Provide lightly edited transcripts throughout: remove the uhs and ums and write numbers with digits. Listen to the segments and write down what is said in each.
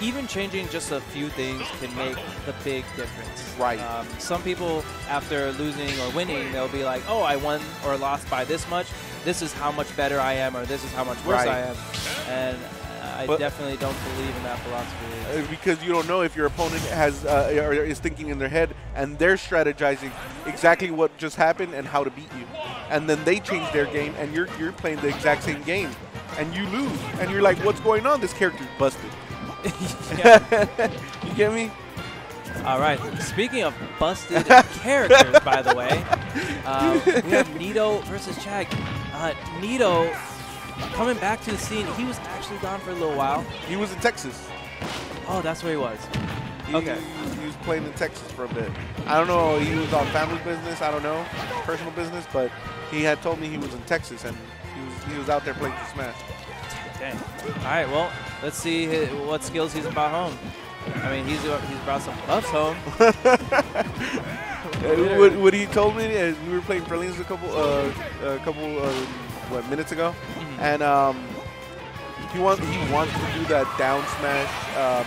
even changing just a few things can make the big difference. Right. Some people, after losing or winning, they'll be like, oh, I won or lost by this much. This is how much better I am, or this is how much worse I am. And I definitely don't believe in that philosophy. Because you don't know if your opponent has or is thinking in their head, and they're strategizing exactly what just happened and how to beat you. And then they change their game, and you're playing the exact same game. And you lose. And you're like, what's going on? This character's busted. You get me? All right. Speaking of busted characters, by the way, we have Nito versus Chag. Nito, coming back to the scene, he was actually gone for a little while. He was in Texas. Oh, that's where he was. Okay. He was playing in Texas for a bit. I don't know. He was on family business. I don't know. Personal business. But he had told me he was in Texas, and he was out there playing for Smash. Dang. All right, well, let's see what skills he's brought home. I mean, he's brought some buffs home. What he told me is we were playing Prelims a couple minutes ago, and he wants to do that down smash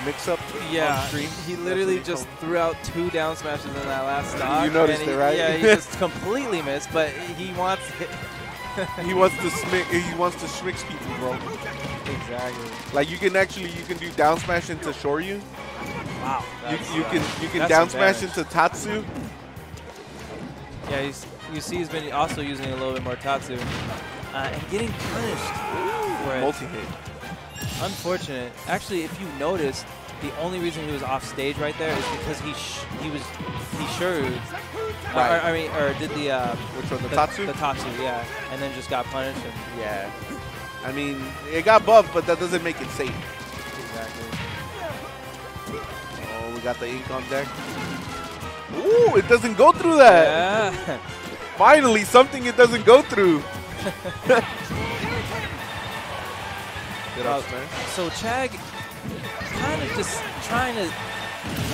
mix-up on stream. He literally just threw out 2 down smashes in that last stock. You noticed it, right? Yeah, he just completely missed, but he wants it. He wants to schmix people, bro. Exactly. Like you can do down smash into Shoryu. Wow. You can down smash into Tatsu. Yeah, you see he's been also using a little bit more Tatsu and getting punished for it. Multi-hit. Unfortunate. Actually, if you noticed, the only reason he was off stage right there is because he Shoryu'd. Right. Or did the which one? The Tatsu? The Tatsu, yeah. And then just got punished. And yeah. I mean, it got buffed, but that doesn't make it safe. Exactly. Oh, we got the ink on deck. Ooh, it doesn't go through that. Yeah. Finally, something it doesn't go through. Good up, man. So Chag kind of just trying to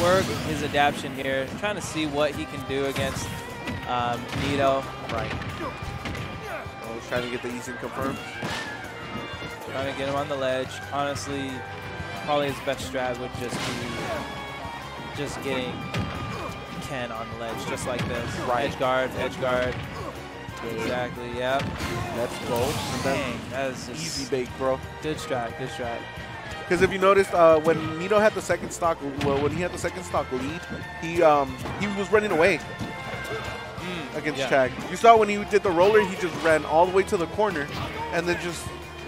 work his adaption here, trying to see what he can do against Nito. Right. Oh, trying to get the easing confirmed. Trying to get him on the ledge. Honestly, probably his best strat would just be just getting Ken on the ledge, just like this. Right. Edge guard, edge guard. Good. Exactly. Yep. Let's go. Dang, that is just easy bake, bro. Good strat. Good strat. Because if you noticed, when Nito had the second stock, lead, he was running away against Chag. You saw when he did the roller, he just ran all the way to the corner, and then just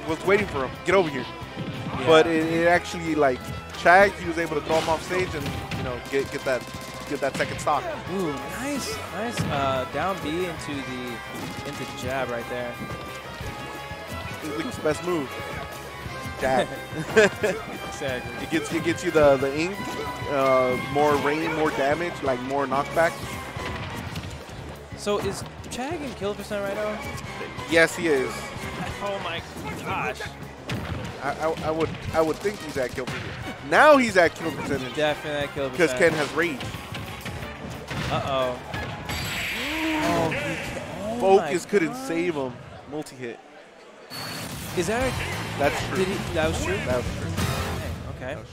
was waiting for him. Get over here. Yeah. But it actually, like Chag, he was able to throw him off stage and you know get that second stock. Ooh, nice down B into the jab right there. It's the best move. Dab. Exactly. It gets you the ink, more rain, more damage, like more knockback. So is Chag in kill percent right now? Yes, he is. Oh my gosh. I would think he's at kill percent. Now he's at kill percentage. Definitely at kill percent. Because Ken has rage. Uh-oh. Oh, Focus couldn't save him. Multi-hit. Is that a... That's true. That was true? That was true. Okay. That was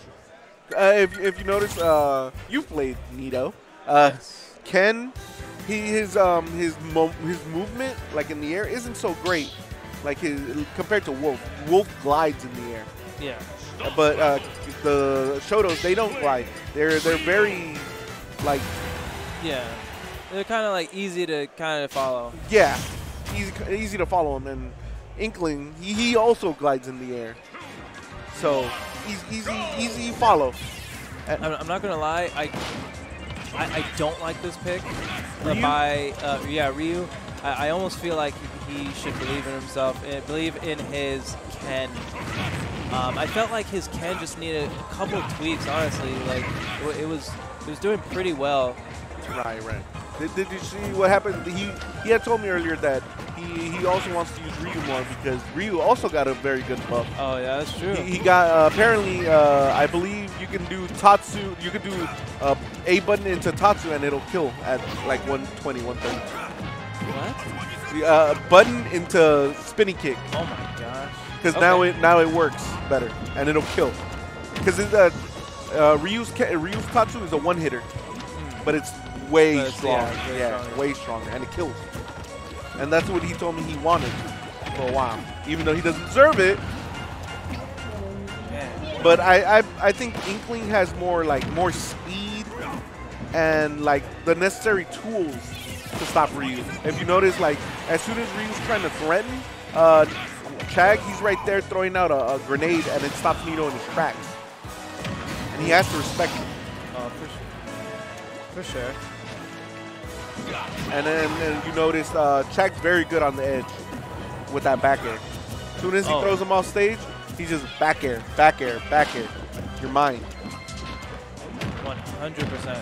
true. If you notice, you played Nito. Yes. Ken, his movement, like in the air, isn't so great. Like compared to Wolf. Wolf glides in the air. Yeah. But the Shodos, they don't glide. They're very, like... Yeah. They're kind of like easy to kind of follow. Yeah. Easy to follow them and... Inkling, he also glides in the air, so easy follow. I'm not gonna lie, I don't like this pick by Ryu. I almost feel like he should believe in himself, and believe in his Ken. I felt like his Ken just needed a couple of tweaks. Honestly, like it was doing pretty well. Right. Did you see what happened? He had told me earlier that he also wants to use Ryu more because Ryu also got a very good buff. Oh yeah, that's true. He got apparently I believe you can do Tatsu. You can do A button into Tatsu and it'll kill at like 120, 130. What? Button into spinning kick. Oh my gosh. Because now it works better and it'll kill. Because Ryu's Tatsu is a one-hitter, but it's way stronger. Way stronger, and it kills. And that's what he told me he wanted for a while, even though he doesn't deserve it. But I think Inkling has more speed and the necessary tools to stop Ryu. If you notice, as soon as Ryu's trying to threaten Chag, he's right there throwing out a grenade, and it stops Nito in his tracks. And he has to respect him. For sure. And then you notice Chag's very good on the edge with that back air. As soon as he throws him off stage, he's just back air, back air, back air. You're mine. 100%.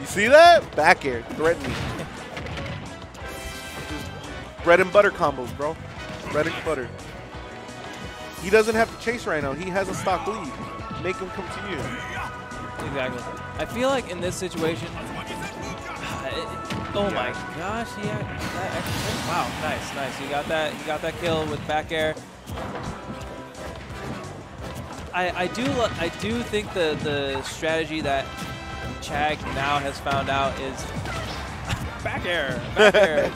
You see that? Back air, threatening. Bread and butter combos, bro. Bread and butter. He doesn't have to chase right now. He has a stock lead. Make him continue. Exactly. I feel like in this situation, my gosh, yeah. Wow, nice, nice. You got that kill with back air. I do think the strategy that Chag now has found out is back air,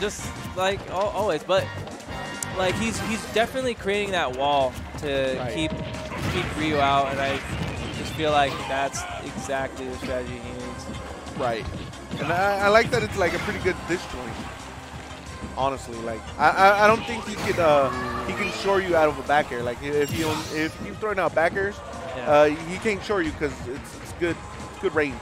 just like always. But he's definitely creating that wall to keep Ryu out, and I just feel like that's exactly the strategy he needs. Right, and I like that it's a pretty good disjoint. Honestly, I don't think he could he can Shoryu out of a back air. If he's throwing out back airs, he can't Shoryu because it's good range.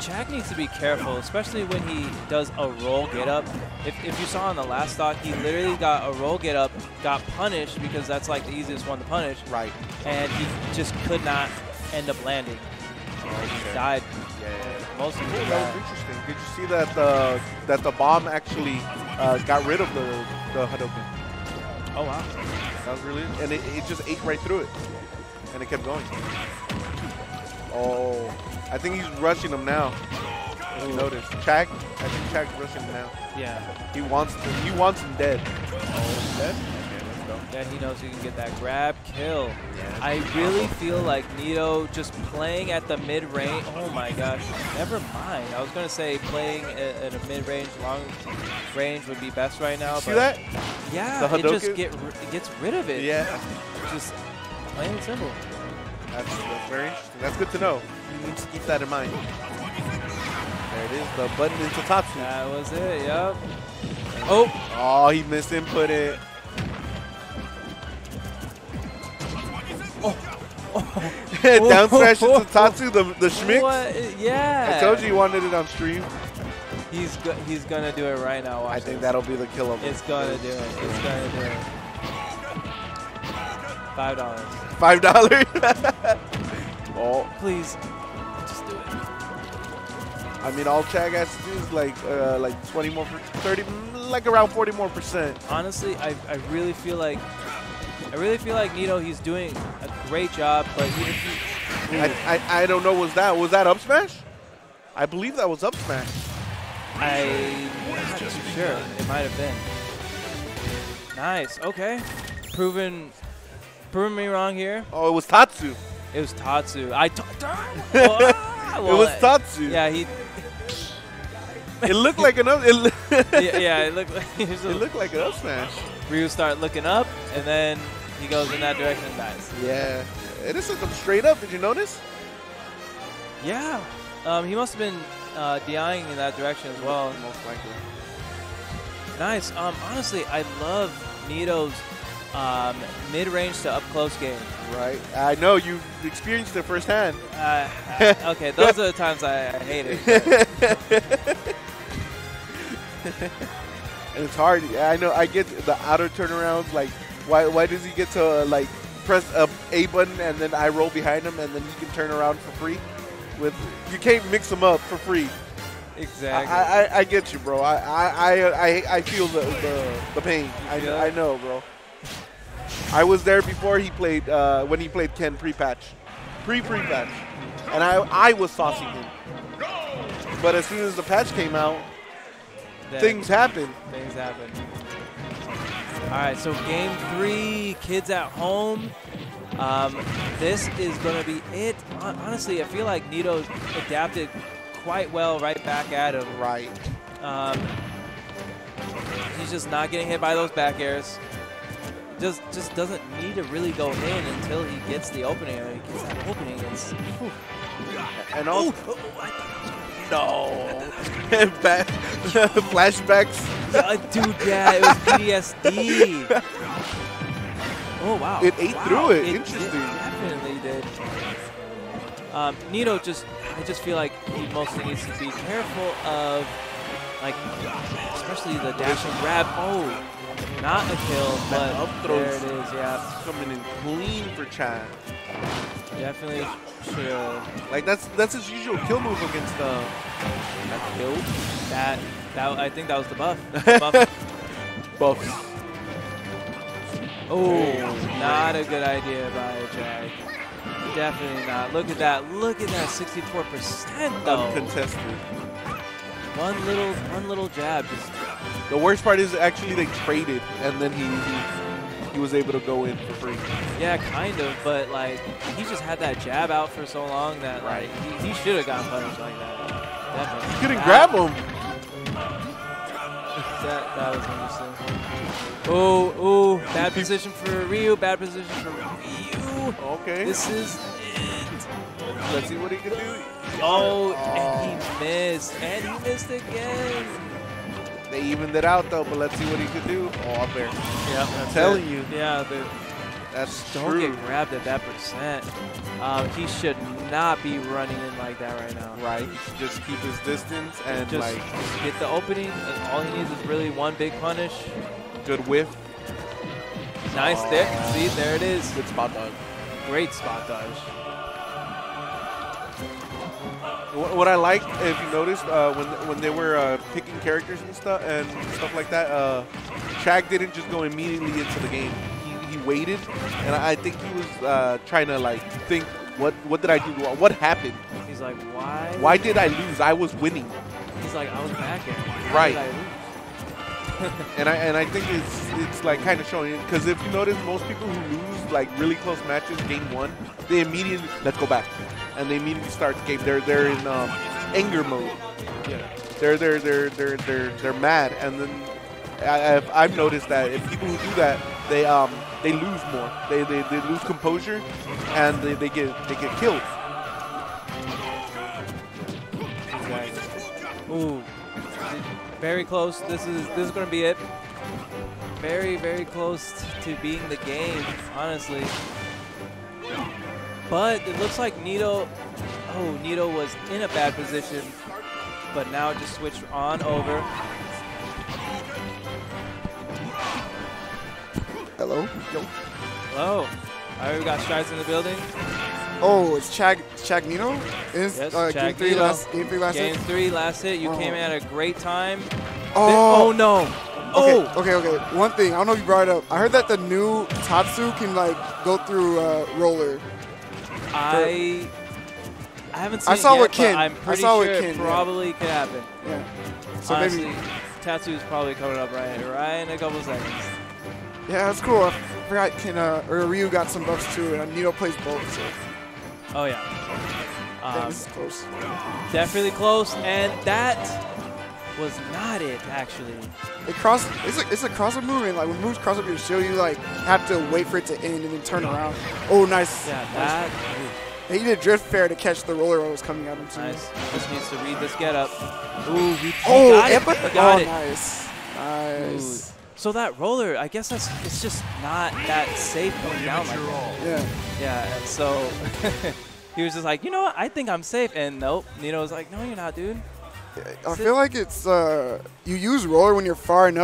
Chag needs to be careful, especially when he does a roll get up. If you saw on the last stock, he literally got a roll get up, got punished because that's the easiest one to punish. Right. And he just could not end up landing. He died. Most of that was interesting. Did you see that the bomb actually got rid of the Hadouken? Oh wow, that was really, and it just ate right through it, and it kept going. Oh, I think he's rushing him now. If you notice, Chag, I think Chag's rushing him now. Yeah, he wants him dead. Oh, dead. Yeah, he knows he can get that grab kill. Yeah. I really feel like Nito just playing at the mid-range. Oh my gosh, never mind. I was going to say playing at a mid-range, long-range would be best right now. See that? Yeah, it just gets rid of it. Yeah. Just plain and simple. That's very interesting. That's good to know. You need to keep that in mind. There it is, the button into Tatsu. That was it, yep. Oh, he misinput it. Down smash into Tatsu, the schmix. What? Yeah. I told you he wanted it on stream. He's gonna do it right now. Watch I think that'll be the kill of it. It's gonna do it. It's gonna do it. $5. $5. Oh. Please, just do it. I mean, all Chag has to do is like 20 more, 30, like around 40 more %. Honestly, I really feel like. I really feel like Nito, he's doing a great job, but he just I don't know. Was that up smash? I believe that was up smash. I'm not too sure. It might have been. Nice. Okay. Proven me wrong here. Oh, it was Tatsu. It was Tatsu. It was Tatsu. Yeah, he. It looked like an up. It looked. It looked like an up smash. Ryu start looking up, and then he goes in that direction and dies. Yeah. And this took him straight up. Did you notice? Yeah. He must have been DIing in that direction as well. Most likely. Nice. Honestly, I love Nito's mid-range to up-close game. Right. I know. You experienced it firsthand. Okay. Those are the times I hate it. And it's hard. I know. I get the outer turnarounds. Why does he get to press A button and then I roll behind him and then you can turn around for free? You can't mix them up for free. Exactly. I get you, bro. I feel the pain. I know, bro. I was there before he played when he played Ken pre-patch, and I was saucing him. But as soon as the patch came out. Things happen. Things happen. All right, so game 3, kids at home. This is going to be it. Honestly, I feel like Nito's adapted quite well right back at him. Right. He's just not getting hit by those back airs. Just doesn't need to really go in until he gets the opening. He gets that opening. And also, no. Flashbacks. Dude, yeah, it was PTSD. Oh, wow. It ate through it. Interesting. It definitely did. Nito I just feel like he mostly needs to be careful of, like, especially the dash and grab. Oh. Not a kill, but up there it is, yeah. Coming in clean for Chag. Definitely chill. Like, that's his usual kill move against the... That kill? That I think that was the buff. Buff. Oh, not a good idea by Chag. Definitely not. Look at that. Look at that 64% though. Uncontested. One little jab just... The worst part is actually they traded, and then he was able to go in for free. Yeah, kind of, but like he just had that jab out for so long that like he should have gotten punished like that. Definitely. He couldn't grab him. That was interesting. Oh, bad position for Ryu. Bad position for Ryu. Okay. This is it. Let's see what he can do. Oh, and he missed. And he missed again. They evened it out, though, but let's see what he could do. Oh, up there. Yeah, I'm telling you. Yeah, dude. That's true. Don't get grabbed at that percent. He should not be running in like that right now. Right. He should just keep his distance and, just get the opening. And all he needs is really one big punish. Good whiff. Nice there. See, there it is. Good spot dodge. Great spot dodge. What I liked, if you noticed, when they were picking characters and stuff like that, Chag didn't just go immediately into the game. He waited, and I think he was trying to like think, what did I do? What happened? He's like, why? Why did I lose? I was winning. He's like, I was back at right. Did I lose? and I think it's like kind of showing, because if you notice, most people who lose like really close matches, game one, they immediately let's go back. And they immediately start the game. They're in anger mode. Yeah. They're mad. And then I've noticed that if people who do that, they lose more. They lose composure, and they get killed. Exactly. Ooh, very close. This is gonna be it. Very close to being the game, honestly. But it looks like Nito, Nito was in a bad position, but now just switched on over. Hello? Yo. Hello. All right, we got strides in the building. Oh, it's Chag Nito? Yes, Chag Nito. Game three, last hit. You came at a great time. Oh, no. Okay. One thing, I don't know if you brought it up. I heard that the new Tatsu can, like, go through roller. I haven't seen it yet, but I'm pretty sure it probably could happen. Yeah. So honestly, maybe Tattoo's probably coming up right in a couple seconds. Yeah, that's cool. I forgot Ryu got some buffs too, and Nito plays both. So. Oh yeah. This is close. Definitely close, and that was not it actually. It cross. It's a cross up move, and like when moves cross up your shield, you like have to wait for it to end and then turn around. Oh, nice. Yeah, nice. He did drift fair to catch the roller that was coming at him too. Nice. Just needs to read this get up. Ooh, he got it. Nice. Ooh. So that roller, I guess it's just not that safe going down like that. Yeah. And so he was just like, you know what? I think I'm safe. And nope. Nito was like, no, you're not, dude. I feel like it's you use roller when you're far enough